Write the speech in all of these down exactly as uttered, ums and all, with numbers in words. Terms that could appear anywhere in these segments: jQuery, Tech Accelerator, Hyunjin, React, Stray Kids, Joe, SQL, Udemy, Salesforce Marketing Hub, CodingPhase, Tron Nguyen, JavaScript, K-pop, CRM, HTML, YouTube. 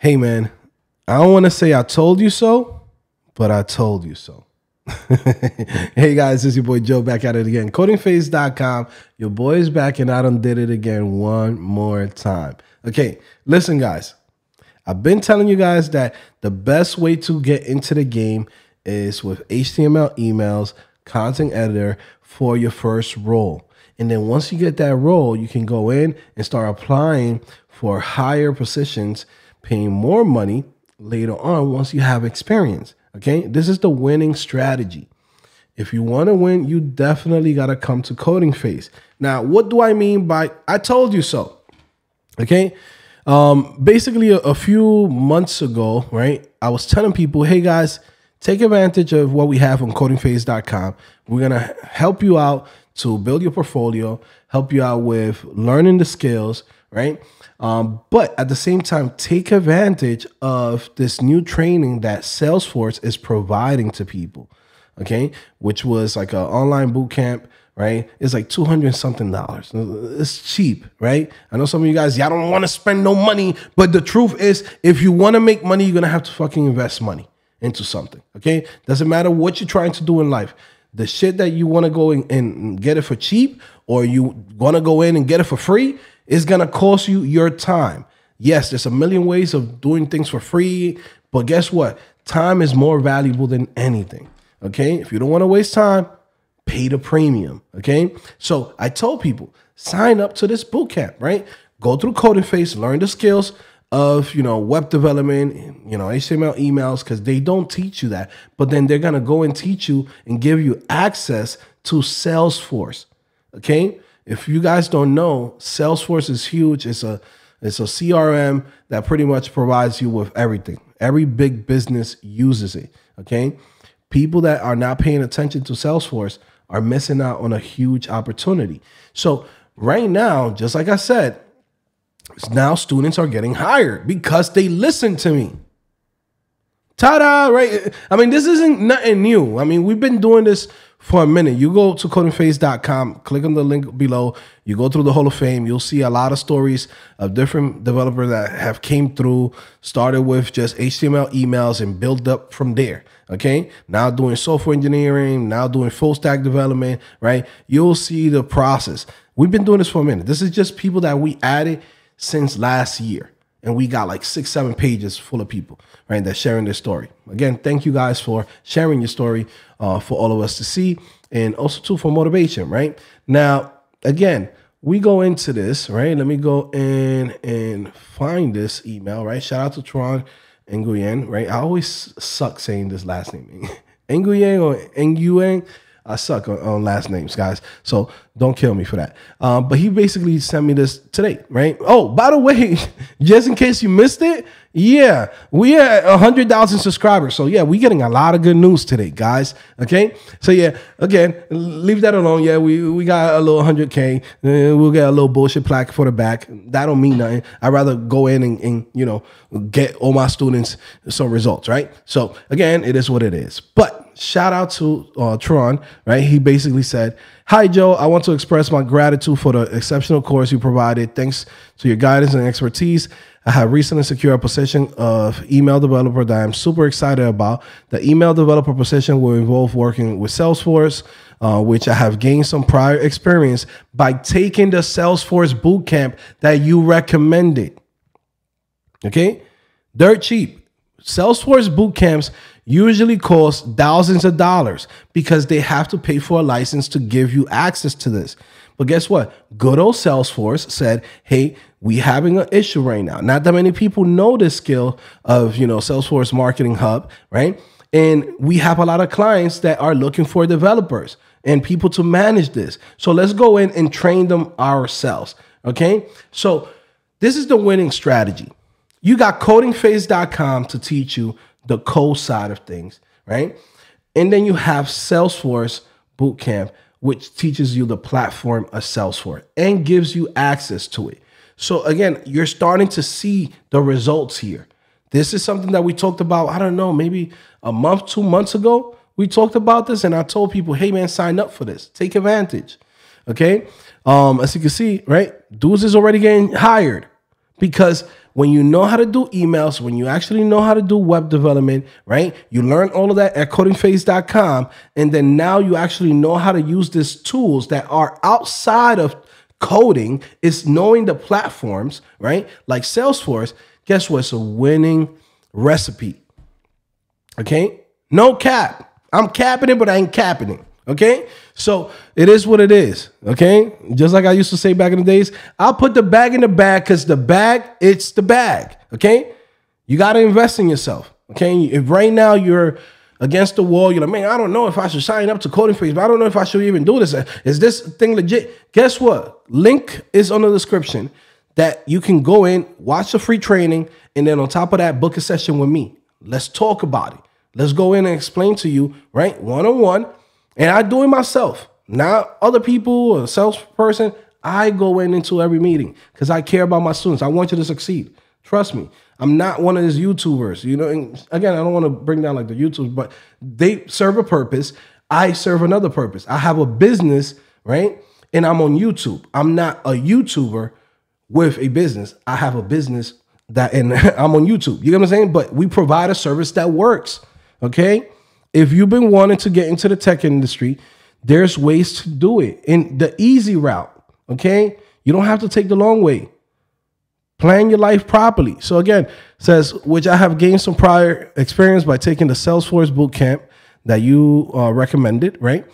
hey man, I don't want to say I told you so, but I told you so. Hey guys, it's your boy Joe back at it again. Coding phase dot com. Your boy is back and I done did it again one more time. Okay, listen guys. I've been telling you guys that the best way to get into the game is with H T M L emails, content editor for your first role. And then once you get that role, you can go in and start applying for higher positions, paying more money later on once you have experience. Okay, this is the winning strategy. If you want to win, you definitely got to come to Coding Phase. Now, what do I mean by I told you so? Okay, um, basically a, a few months ago, right, I was telling people, hey guys, take advantage of what we have on coding phase dot com. We're going to help you out to build your portfolio, help you out with learning the skills, right? Um, but at the same time, take advantage of this new training that Salesforce is providing to people, okay? Which was like an online boot camp, right? It's like two hundred something dollars. It's cheap, right? I know some of you guys, y'all don't want to spend no money, but the truth is, if you want to make money, you're going to have to fucking invest money into something, okay? Doesn't matter what you're trying to do in life. The shit that you want to go in and get it for cheap, or you want to go in and get it for free, is going to cost you your time. Yes, there's a million ways of doing things for free, but guess what? Time is more valuable than anything, okay? If you don't want to waste time, pay the premium, okay? So I told people, sign up to this bootcamp, right? Go through Coding Phase, learn the skills of, you know, web development, you know, H T M L emails, because they don't teach you that, but then they're going to go and teach you and give you access to Salesforce, okay? If you guys don't know, Salesforce is huge. It's a, it's a C R M that pretty much provides you with everything. Every big business uses it, okay? People that are not paying attention to Salesforce are missing out on a huge opportunity. So right now, just like I said, now students are getting hired because they listen to me. Ta-da, right? I mean, this isn't nothing new. I mean, we've been doing this for a minute. You go to coding phase dot com, click on the link below. You go through the Hall of Fame. You'll see a lot of stories of different developers that have came through, started with just H T M L emails and built up from there, okay? Now doing software engineering, now doing full stack development, right? You'll see the process. We've been doing this for a minute. This is just people that we added since last year. And we got like six, seven pages full of people, right, that's sharing their story. Again, thank you guys for sharing your story uh, for all of us to see, and also too for motivation, right? Now, again, we go into this, right? Let me go in and find this email, right? Shout out to Tron Nguyen, right? I always suck saying this last name. Nguyen or Nguyen, I suck on, on last names, guys. So don't kill me for that. Um, but he basically sent me this today, right? Oh, by the way, just in case you missed it, yeah, we had one hundred thousand subscribers. So yeah, we're getting a lot of good news today, guys, okay? So yeah, again, leave that alone. Yeah, we, we got a little one hundred K. Uh, we'll get a little bullshit plaque for the back. That don't mean nothing. I'd rather go in and, and, you know, get all my students some results, right? So again, it is what it is. But shout out to uh, Tron, right? He basically said, hi, Joe, I want to express my gratitude for the exceptional course you provided. Thanks to your guidance and expertise, I have recently secured a position of email developer that I'm super excited about. The email developer position will involve working with Salesforce, uh, which I have gained some prior experience by taking the Salesforce bootcamp that you recommended. Okay? Dirt cheap. Salesforce bootcamps usually cost thousands of dollars because they have to pay for a license to give you access to this. But guess what? Good old Salesforce said, hey, we having an issue right now. Not that many people know this skill of, you know, Salesforce Marketing Hub, right? And we have a lot of clients that are looking for developers and people to manage this. So let's go in and train them ourselves, okay? So this is the winning strategy. You got coding phase dot com to teach you the code side of things, right? And then you have Salesforce Bootcamp, which teaches you the platform of Salesforce and gives you access to it. So again, you're starting to see the results here. This is something that we talked about, I don't know, maybe a month, two months ago. We talked about this and I told people, hey man, sign up for this. Take advantage, okay? Um, as you can see, right? Dudes is already getting hired because when you know how to do emails, when you actually know how to do web development, right? You learn all of that at coding phase dot com. And then now you actually know how to use these tools that are outside of coding. It's knowing the platforms, right? Like Salesforce, guess what? It's a winning recipe. Okay. No cap. I'm capping it, but I ain't capping it. Okay. So it is what it is. Okay. Just like I used to say back in the days, I'll put the bag in the bag because the bag, it's the bag. Okay. You got to invest in yourself. Okay. If right now you're against the wall, you're like, man, I don't know if I should sign up to Coding Phase, but I don't know if I should even do this. Is this thing legit? Guess what? Link is on the description that you can go in, watch the free training. And then on top of that, book a session with me. Let's talk about it. Let's go in and explain to you, right? One-on-one. And I do it myself. Not other people or a salesperson. I go in into every meeting because I care about my students. I want you to succeed. Trust me. I'm not one of these YouTubers. You know, and again, I don't want to bring down like the YouTubers, but they serve a purpose. I serve another purpose. I have a business, right? And I'm on YouTube. I'm not a YouTuber with a business. I have a business that, and I'm on YouTube. You know what I'm saying? But we provide a service that works. Okay, if you've been wanting to get into the tech industry, there's ways to do it in the easy route. Okay, you don't have to take the long way. Plan your life properly. So again, it says, which I have gained some prior experience by taking the Salesforce bootcamp that you uh, recommended, right?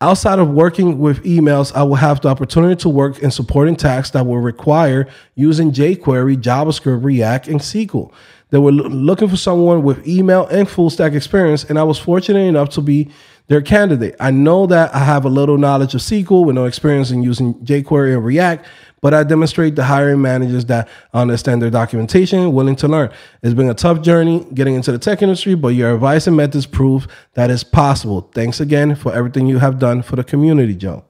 Outside of working with emails, I will have the opportunity to work in supporting tasks that will require using jQuery, JavaScript, React, and S Q L. They were looking for someone with email and full stack experience, and I was fortunate enough to be their candidate. I know that I have a little knowledge of S Q L with no experience in using jQuery and React, but I demonstrate to hiring managers that understand their documentation, willing to learn. It's been a tough journey getting into the tech industry, but your advice and methods prove that it's possible. Thanks again for everything you have done for the community, Joe.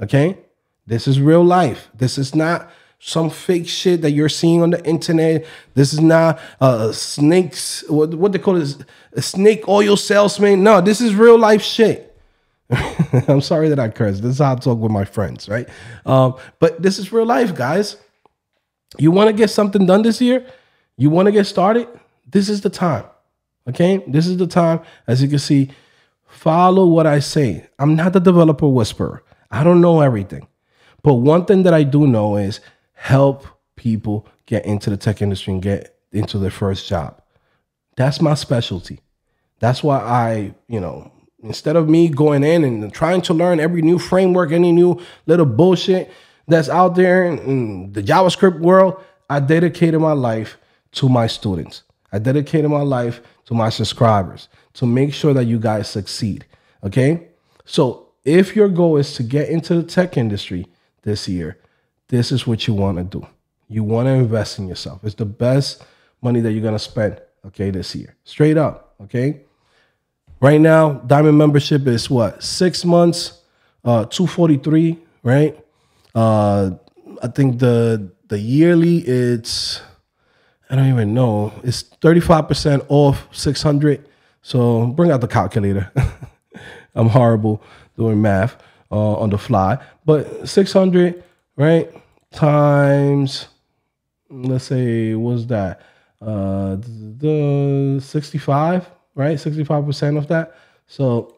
Okay? This is real life. This is not some fake shit that you're seeing on the internet. This is not uh, snakes, what, what they call it, a snake oil salesman. No, this is real life shit. I'm sorry that I cursed. This is how I talk with my friends, right? Um, but this is real life, guys. You want to get something done this year? You want to get started? This is the time, okay? This is the time. As you can see, follow what I say. I'm not the developer whisperer. I don't know everything. But one thing that I do know is, help people get into the tech industry and get into their first job. That's my specialty. That's why I, you know, instead of me going in and trying to learn every new framework, any new little bullshit that's out there in the JavaScript world, I dedicated my life to my students. I dedicated my life to my subscribers to make sure that you guys succeed. Okay? So if your goal is to get into the tech industry this year, this is what you want to do. You want to invest in yourself. It's the best money that you're going to spend, okay, this year. Straight up, okay? Right now, Diamond membership is what? Six months, uh, two forty-three, right? Uh, I think the the yearly, it's, I don't even know. It's thirty-five percent off six hundred. So bring out the calculator. I'm horrible doing math uh, on the fly. But six hundred, right? Times, let's say, what's that? Uh, the sixty-five, right? sixty-five percent of that. So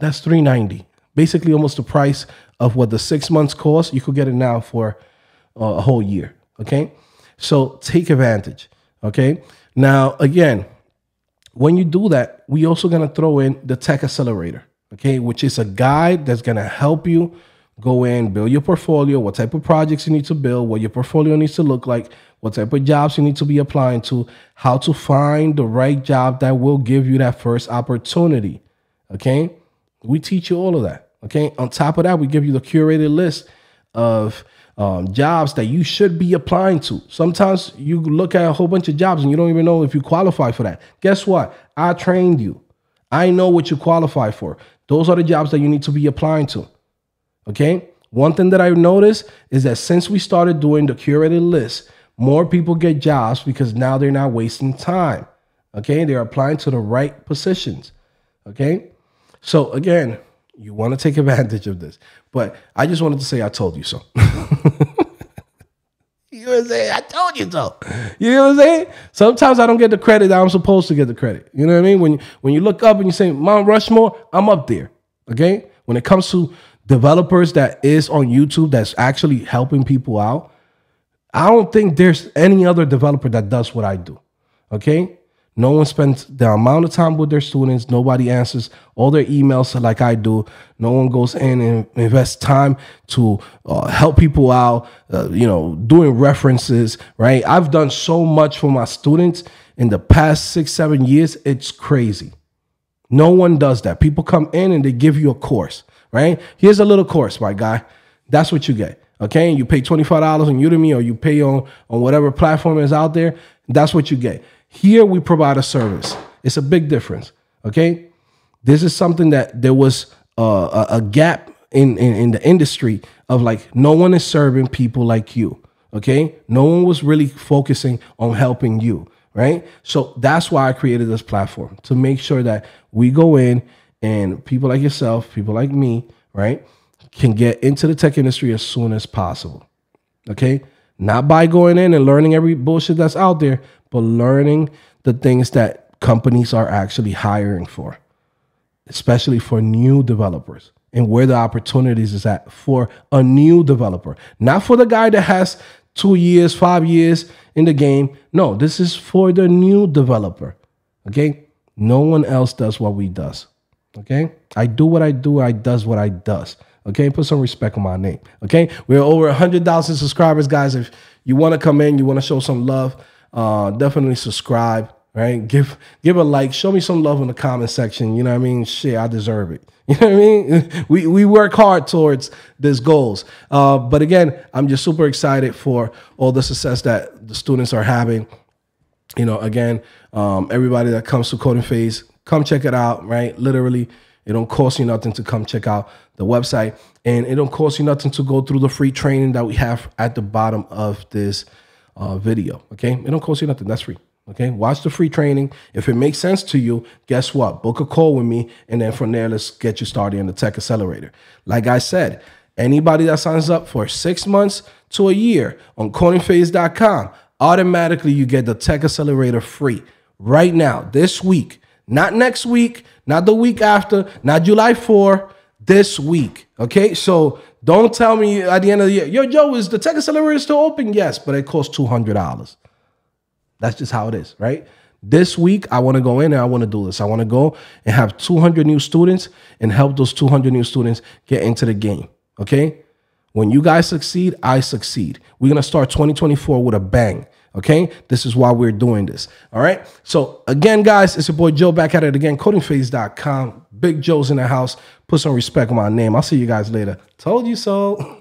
that's three ninety. Basically, almost the price of what the six months cost. You could get it now for uh, a whole year. Okay, so take advantage. Okay, now again, when you do that, we also gonna throw in the Tech Accelerator. Okay, which is a guide that's gonna help you go in, build your portfolio, what type of projects you need to build, what your portfolio needs to look like, what type of jobs you need to be applying to, how to find the right job that will give you that first opportunity, okay? We teach you all of that, okay? On top of that, we give you the curated list of um, jobs that you should be applying to. Sometimes you look at a whole bunch of jobs and you don't even know if you qualify for that. Guess what? I trained you. I know what you qualify for. Those are the jobs that you need to be applying to. Okay, one thing that I've noticed is that since we started doing the curated list, more people get jobs because now they're not wasting time. Okay, they're applying to the right positions. Okay, so again, you want to take advantage of this, but I just wanted to say I told you so. You know what I'm saying? I told you so. You know what I'm saying? Sometimes I don't get the credit that I'm supposed to get the credit. You know what I mean? When, when you look up and you say, Mount Rushmore, I'm up there, okay? When it comes to developers that is on YouTube that's actually helping people out, I don't think there's any other developer that does what I do, okay? No one spends the amount of time with their students. Nobody answers all their emails like I do. No one goes in and invests time to uh, help people out, uh, you know, doing references, right? I've done so much for my students in the past six, seven years. It's crazy. No one does that. People come in and they give you a course, right? Here's a little course, my guy. That's what you get, okay? And you pay twenty-five dollars on Udemy, or you pay on, on whatever platform is out there. That's what you get. Here we provide a service. It's a big difference, okay? This is something that there was uh, a, a gap in, in, in the industry of, like, no one is serving people like you, okay? No one was really focusing on helping you, right? So that's why I created this platform, to make sure that we go in and people like yourself, people like me, right, can get into the tech industry as soon as possible, okay? Not by going in and learning every bullshit that's out there, but learning the things that companies are actually hiring for, especially for new developers, and where the opportunities is at for a new developer. Not for the guy that has two years, five years in the game. No, this is for the new developer, okay? No one else does what we does, okay? I do what I do, I does what I does, okay? Put some respect on my name, okay? We're over one hundred thousand subscribers, guys. If you wanna come in, you wanna show some love, Uh, definitely subscribe, right? Give give a like. Show me some love in the comment section. You know what I mean? Shit, I deserve it. You know what I mean? We, we work hard towards these goals. Uh, but again, I'm just super excited for all the success that the students are having. You know, again, um, everybody that comes to Coding Phase, come check it out, right? Literally, it don't cost you nothing to come check out the website. And it don't cost you nothing to go through the free training that we have at the bottom of this Uh, video, okay? It don't cost you nothing. That's free, okay? Watch the free training. If it makes sense to you, guess what? Book a call with me, and then from there, let's get you started in the Tech Accelerator. Like I said, anybody that signs up for six months to a year on coding phase dot com, automatically you get the Tech Accelerator free right now, this week. Not next week, not the week after, not July fourth, this week, okay? So don't tell me at the end of the year, yo, Joe, is the Tech Accelerator still open? Yes, but it costs two hundred dollars. That's just how it is, right? This week, I want to go in and I want to do this. I want to go and have two hundred new students and help those two hundred new students get into the game, okay? When you guys succeed, I succeed. We're going to start twenty twenty-four with a bang, okay? This is why we're doing this, all right? So, again, guys, it's your boy Joe back at it again, coding phase dot com. Big Joe's in the house. Put some respect on my name. I'll see you guys later. Told you so.